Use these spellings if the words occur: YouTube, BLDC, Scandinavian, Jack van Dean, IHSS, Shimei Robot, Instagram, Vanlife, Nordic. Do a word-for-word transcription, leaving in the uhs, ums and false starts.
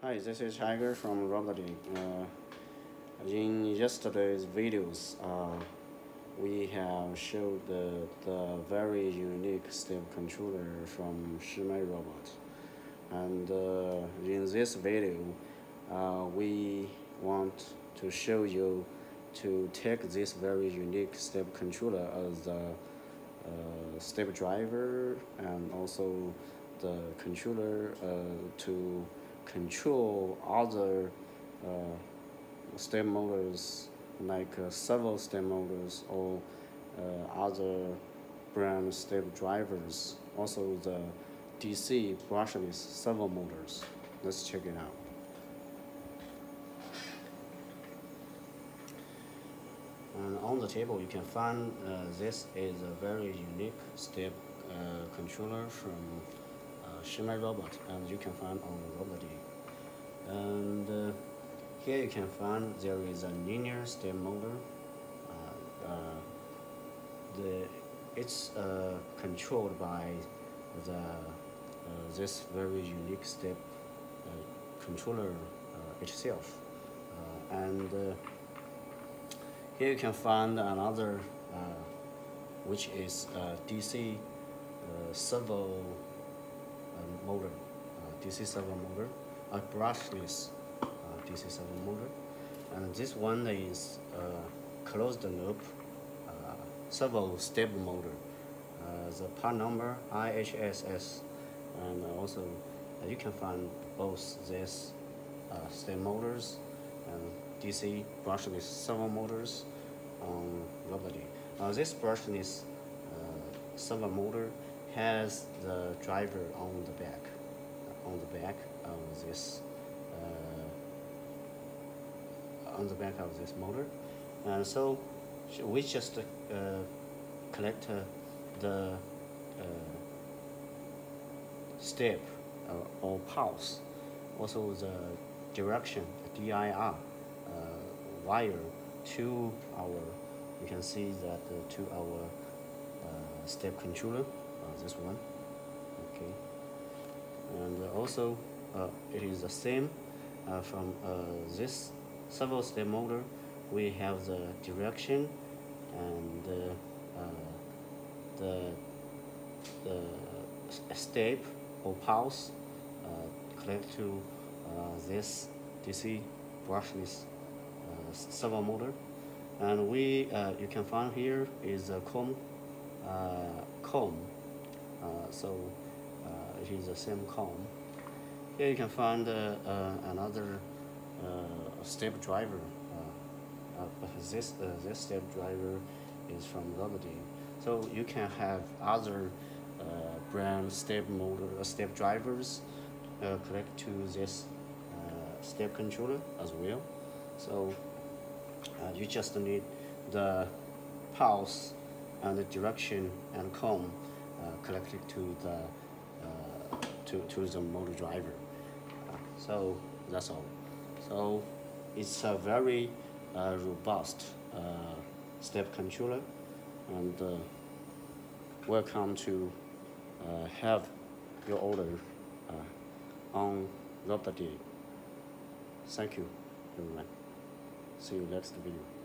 Hi, this is Tiger from Robotic. Uh, in yesterday's videos, uh, we have showed the, the very unique step controller from Shimei Robot. And uh, in this video, uh, we want to show you to take this very unique step controller as the uh, step driver and also the controller uh, to control other uh, step motors like uh, servo step motors or uh, other brand step drivers, also the D C brushless servo motors. Let's check it out. And on the table you can find uh, this is a very unique step uh, controller from Shimei Robot, and you can find on Robotic. And uh, here you can find there is a linear step motor. Uh, uh, the it's uh, controlled by the uh, this very unique step uh, controller uh, itself. Uh, and uh, here you can find another, uh, which is uh, D C uh, servo. Motor, uh, D C servo motor, a brushless uh, D C servo motor, and this one is uh, closed loop uh, servo step motor. Uh, the part number I H S S, and also uh, you can find both these uh, step motors and D C brushless servo motors on Robotic. Uh, this brushless uh, servo motor has the driver on the back, on the back of this, uh, on the back of this motor, and so we just uh, collect uh, the uh, step uh, or pulse, also the direction, the D I R uh, wire to our. You can see that uh, to our uh, step controller. This one, okay, and uh, also uh, it is the same uh, from uh, this servo step motor. We have the direction and uh, uh, the the step or pulse uh, connect to uh, this D C brushless uh, servo motor, and we uh, you can find here is a comb, uh, comb. Uh, so uh, it is the same comb. Here you can find uh, uh, another uh, step driver. Uh, uh, this uh, this step driver is from Robotic. So you can have other uh, brand step motor uh, step drivers uh, connect to this uh, step controller as well. So uh, you just need the pulse and the direction and comb. Uh, connected to the uh, to to the motor driver, uh, so that's all. So it's a very uh, robust uh, step controller, and uh, welcome to uh, have your order uh, on Robotic. Thank you, everyone. See you next video.